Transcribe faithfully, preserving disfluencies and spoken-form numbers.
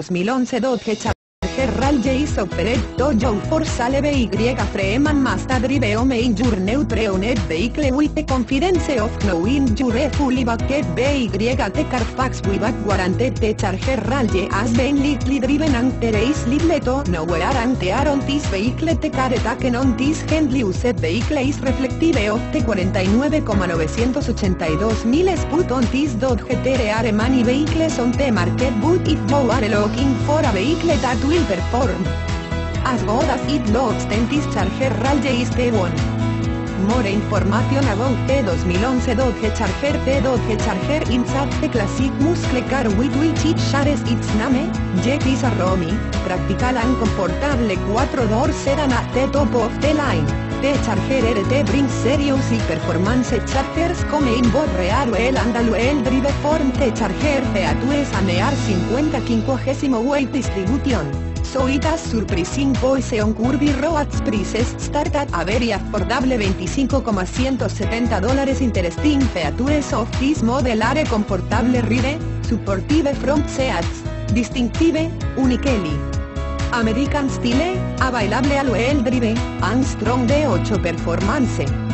dos mil once Dodge Charger Rallye is operated to for sale by Freeman Master Drive main your new pre-owned vehicle with the confidence of knowing your fully backed by CARFAX buyback guaranteed. The Charger Rallye has been lightly driven and there is little to no wear and tear on this vehicle. The car taken on this handily used vehicle is reflective of the cuarenta y nueve millones novecientos ochenta y dos mil put on this Dodge Charger many vehicles on the market, but if you are looking for a vehicle that will perform as good as it looks, then this Charger Rallye is the one. More information about the twenty eleven Dodge Charger. The Dodge Charger inside the classic muscle car with which it shares its name, yet is a roomy, practical and comfortable four-door sedan at the top of the line. The Charger R T brings serious performance charters come in both rear wheel and all-wheel drive form. The Charger features an fifty fifty weight distribution, so it has surprising poise on curvy roads. Prices start at a very affordable veinticinco thousand ciento setenta dólares. Interesting features of this model are comfortable ride, supportive front seats, distinctive, uniquely American style, available all-wheel drive, and strong V ocho performance.